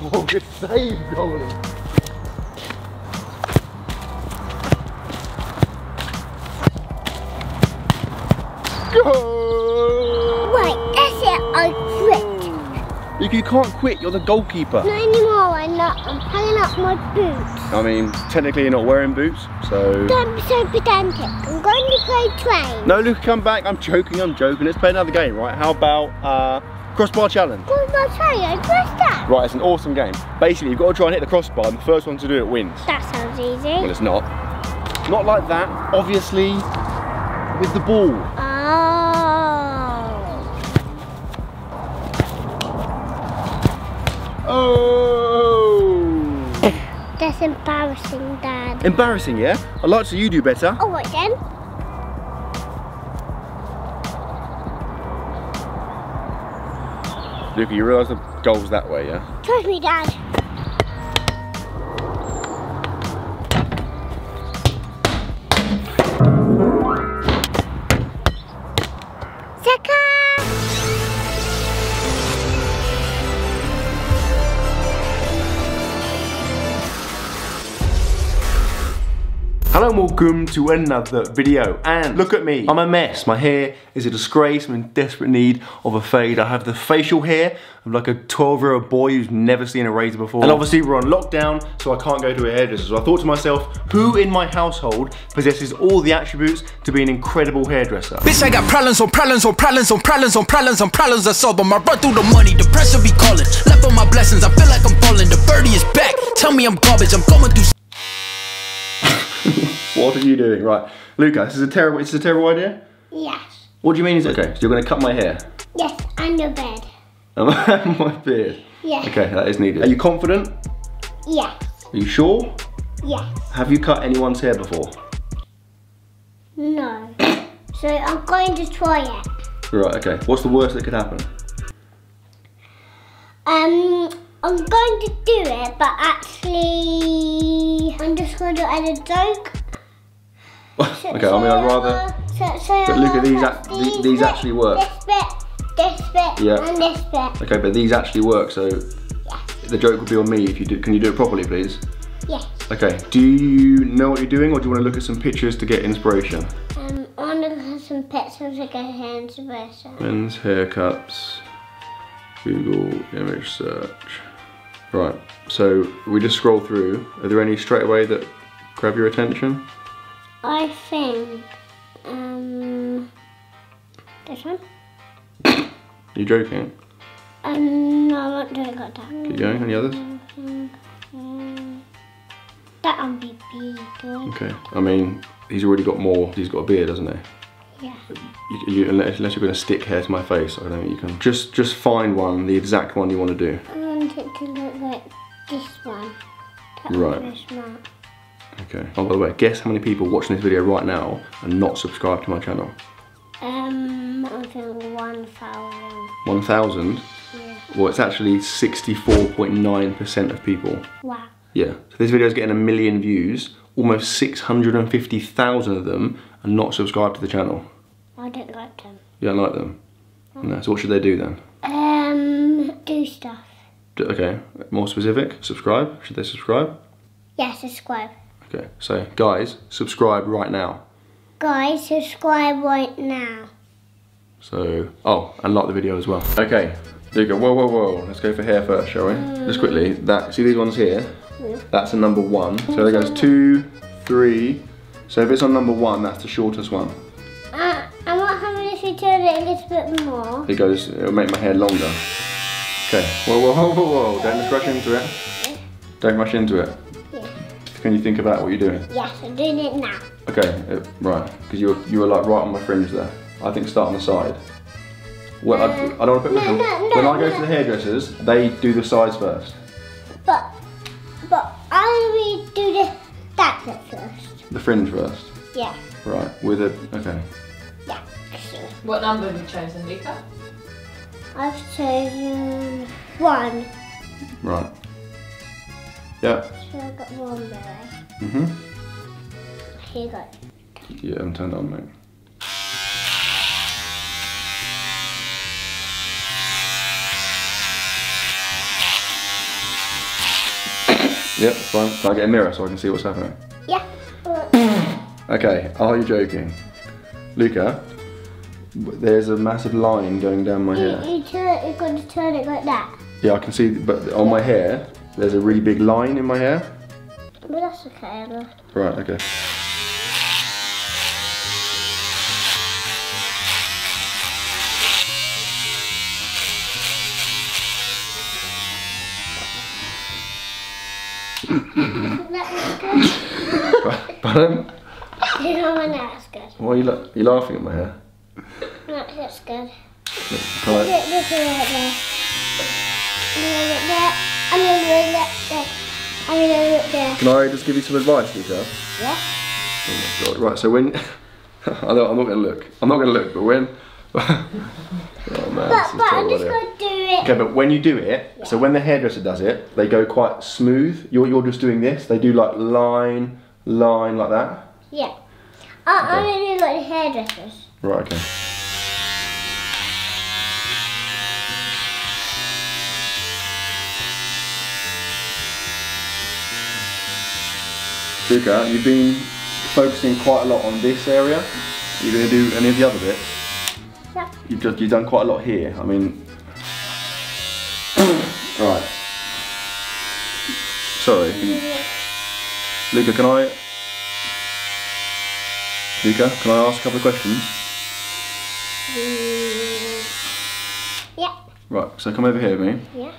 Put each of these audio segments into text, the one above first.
Oh, good save, goalie. Go! Right, that's it, I quit. You can't quit, you're the goalkeeper. Not anymore, I'm hanging up my boots. I mean, technically you're not wearing boots, so... Don't be so pedantic, I'm going to play train. No, Luca, come back, I'm joking. Let's play another game, right? How about crossbar challenge? Crossbar challenge, what's that? Right, it's an awesome game. Basically, you've got to try and hit the crossbar and the first one to do it wins. That sounds easy. Well, it's not. Not like that, obviously, with the ball. Oh! That's embarrassing, Dad. Embarrassing, yeah? I'd like to see you do better. All right, then. Luca, you realise the goal's that way, yeah? Trust me, Dad. Hello and welcome to another video, and look at me, I'm a mess. My hair is a disgrace. I'm in desperate need of a fade. I have the facial hair of like a 12-year-old boy who's never seen a razor before. And obviously we're on lockdown, so I can't go to a hairdresser. So I thought to myself, who in my household possesses all the attributes to be an incredible hairdresser? Bitch, I got problems on problems on problems on problems on problems on problems I solve them. I run through the money, the pressure be calling. Left on my blessings, I feel like I'm falling. The birdie is back, tell me I'm garbage, I'm going through. What are you doing? Right, Luca, this is a terrible idea? Yes. What do you mean is okay, so you're gonna cut my hair? Yes, and your beard. And my beard? Yes. Okay, that is needed. Are you confident? Yes. Are you sure? Yes. Have you cut anyone's hair before? No. So I'm going to try it. Right, okay. What's the worst that could happen? I'm going to do it, but actually, I'm just going to add a joke. Okay, so I mean, I'd rather. But Luca, these actually work. This bit, yeah. And this bit. Okay, but these actually work, so yes. The joke would be on me if you do. Can you do it properly, please? Yes. Okay, do you know what you're doing, or do you want to look at some pictures to get inspiration? I want to look at some pictures to get inspiration. Men's haircuts, Google image search. Right, so we just scroll through. Are there any straight away that grab your attention? I think, this one? Are you joking? No, I'm not joking about that. Keep going, any others? That would be beautiful. Okay, I mean, he's already got more, he's got a beard, hasn't he? Yeah. Unless you're going to stick hair to my face, I don't think you can. Just find one, the exact one you want to do. I want it to look like this one. That right. One's smart. Okay. Oh, by the way, guess how many people watching this video right now are not subscribed to my channel? I think 1,000. 1,000? Yeah. Well, it's actually 64.9% of people. Wow. Yeah. So this video is getting 1 million views. Almost 650,000 of them are not subscribed to the channel. I don't like them. You don't like them? Oh. No. So what should they do then? Do stuff. Okay. More specific? Subscribe? Should they subscribe? Yeah, subscribe. Okay, so guys, subscribe right now. Guys, subscribe right now. So, oh, and like the video as well. Okay, there you go, whoa. Let's go for hair first, shall we? Just quickly, see these ones here? Yeah. That's a number one. So there goes 2, 3. So if it's on number one, that's the shortest one. And what happens if you turn it a little bit more? It goes, it'll make my hair longer. Okay, whoa. Don't just rush into it. Don't rush into it. Can you think about what you're doing? Yes, I'm doing it now. Okay, right, because you were like right on my fringe there. I think start on the side. Well, I don't want to put myself. No, when I go to the hairdressers, they do the sides first. But I only do that bit first. The fringe first. Yeah. Right, with a okay. Yeah. Sure. What number have you chosen, Luca? I've chosen 1. Right. Yeah. So I got one there. Here you go. Yeah, I'm turned on, mate. Yep, fine. Can I get a mirror so I can see what's happening? Yeah. Okay, are you joking? Luca, there's a massive line going down my hair. You're going to turn it like that. Yeah, I can see, but on my hair, there's a really big line in my hair. But that's okay, Emma. Right, okay. Pardon? That's good. Why are you, you laughing at my hair? No, that's good. Can I just give you some advice, Luca? Yeah. Oh my god. Right, so when... I'm not going to look. I'm not going to look, but when... oh man, but I'm just going to do it. Okay, but when you do it, yeah. So when the hairdresser does it, they go quite smooth. You're just doing this. They do like line, line, like that. Yeah. I'm going to do like the hairdressers. Right, okay. Luca, you've been focusing quite a lot on this area. Are you going to do any of the other bits? Yeah. You've done quite a lot here. I mean... Right. Sorry. Luca, can I... Luca, can I ask a couple of questions? Yeah. Right, so come over here with me. Yeah.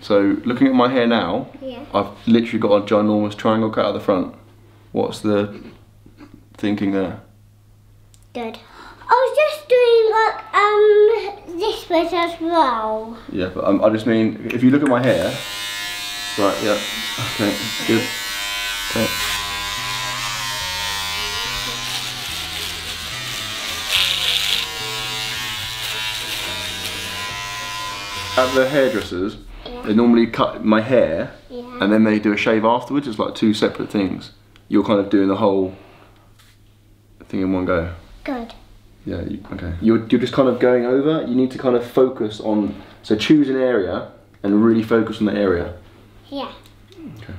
So, looking at my hair now, yeah. I've literally got a ginormous triangle cut out the front. What's the thinking there? Good. I was just doing like this bit as well. Yeah, but I just mean, if you look at my hair, right? Yeah. Okay. Good. Okay. At the hairdressers. They normally cut my hair, yeah. And then they do a shave afterwards. It's like two separate things. You're kind of doing the whole thing in one go. Good. Yeah, okay. You're just kind of going over. You need to kind of focus on, so choose an area and really focus on the area. Yeah. Okay.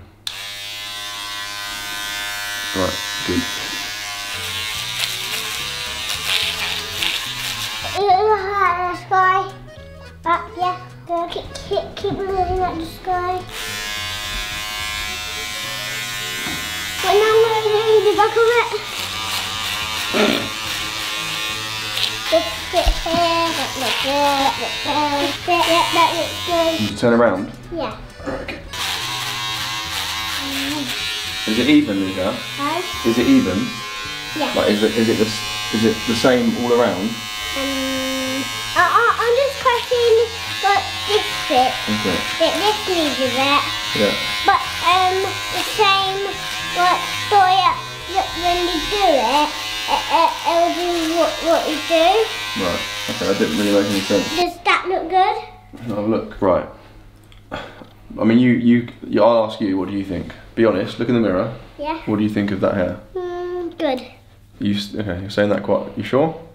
Right, good. That's fine. Up, yeah. Keep looking at the sky. But now I'm going to the back of it. That looks good. Did you turn around? Yeah. Alright, okay. Is it even, Luca? Is it even? Yeah. Like, is it the same all around? I'm just cutting like this bit. Okay. This needs a bit. Yeah. But the same like story that when you do it, it'll do what you do. Right. Okay, that didn't really make any sense. Does that look good? Oh look. Right. I mean, I'll ask you. What do you think? Be honest. Look in the mirror. Yeah. What do you think of that hair? Good. Okay? You're saying that quite. You sure?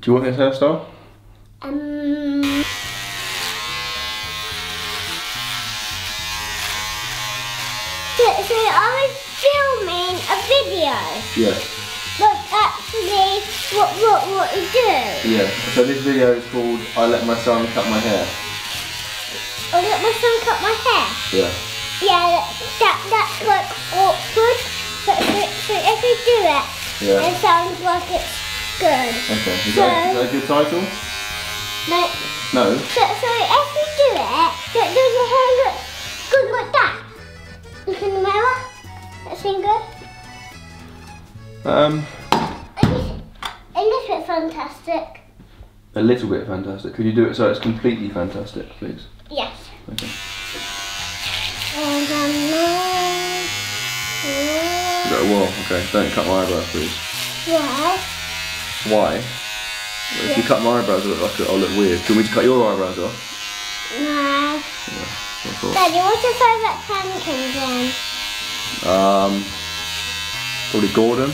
Do you want this hairstyle? So I was filming a video. Yeah. That's actually what we do. Yeah. So this video is called "I Let My Son Cut My Hair." I let my son cut my hair. Yeah. Yeah. That's like awkward, but so if we do it, yeah. It sounds like it's good. Okay, is that a good title? No. No? So if you do it, does your hair look good like that? Look in the mirror. That seem good? A little bit fantastic. A little bit fantastic. Could you do it so it's completely fantastic, please? Yes. Okay. Well, okay, don't cut my eyebrows, please. Yeah. Why? Well, if you cut my eyebrows, I'll look weird. Do you want me to cut your eyebrows off? No. Yeah, Daddy, what's your favourite pancake then? Probably Gordon.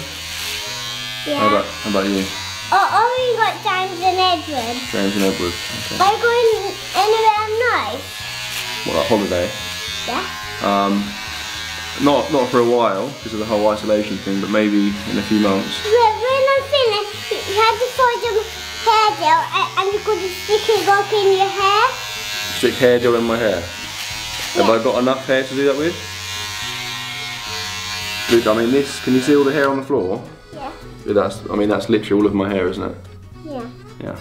Yeah. How about you? Oh, we got James and Edward. James and Edward. Okay. Are you going anywhere nice? What, like holiday? Yeah. Not for a while because of the whole isolation thing, but maybe in a few months. Yeah, when I'm finished, you had to find your hair gel and you've got to stick it up in your hair. Stick hair gel in my hair? Yeah. Have I got enough hair to do that with? Look, I mean this, can you see all the hair on the floor? Yeah. That's literally all of my hair, isn't it? Yeah. Yeah.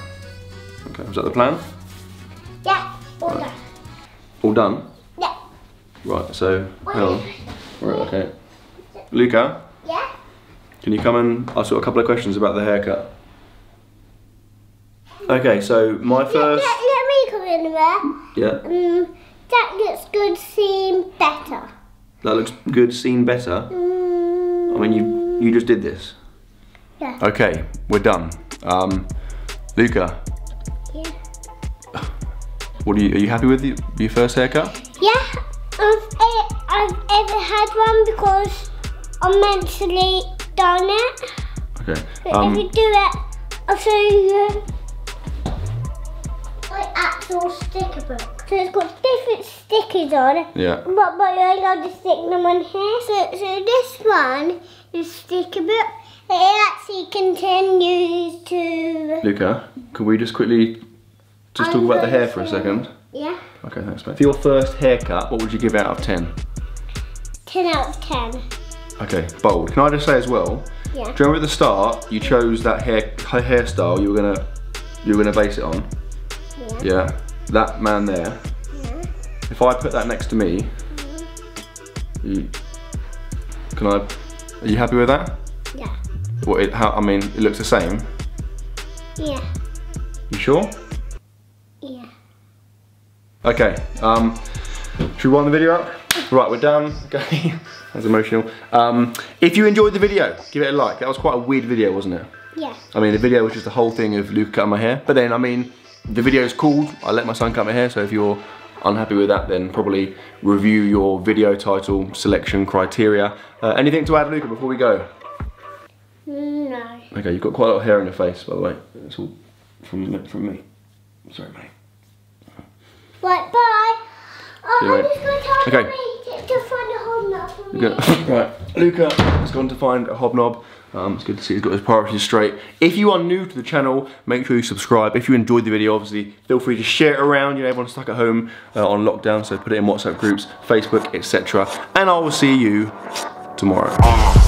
Okay, was that the plan? Yeah, all done. All done? Yeah. Right, so, hang on. Right, okay. Luca? Yeah? Can you come and ask a couple of questions about the haircut? Okay, so my first... Let me come in there. Yeah. That looks good, seen better. That looks good, seen better? I mean, you just did this? Yeah. Okay, we're done. Luca? Yeah? What are you happy with your first haircut? Yeah, I've ever had one because I'm mentally done it. Okay. If you do it, I'll show you my actual sticker book. So it's got different stickers on it. Yeah. But you're allowed to stick them on here. So this one is sticker book. It actually continues to... Luca, could we just quickly... Just talk about the hair for a second. Yeah. Okay, thanks, mate. For your first haircut, what would you give out of 10? 10 out of 10. Okay, bold. Can I just say as well? Yeah. Do you remember at the start you chose that hairstyle you were gonna base it on? Yeah. Yeah. That man there. Yeah. If I put that next to me, mm-hmm. Are you happy with that? Yeah. I mean it looks the same. Yeah. You sure? Yeah. Okay, should we wind the video up? Right, we're done. Okay, that was emotional. If you enjoyed the video, give it a like. That was quite a weird video, wasn't it? Yeah. I mean, the video was just the whole thing of Luca cutting my hair. But then, I mean, the video is called I Let My Son Cut My Hair, so if you're unhappy with that, then probably review your video title, selection, criteria. Anything to add, Luca, before we go? No. Okay, you've got quite a lot of hair on your face, by the way. It's all from me. Sorry, mate. Right, bye. I'm just going to find a hobnob for me. Right, Luca has gone to find a hobnob. It's good to see he's got his priorities straight. If you are new to the channel, make sure you subscribe. If you enjoyed the video, obviously, feel free to share it around. You know, everyone's stuck at home on lockdown, so put it in WhatsApp groups, Facebook, etc. And I will see you tomorrow.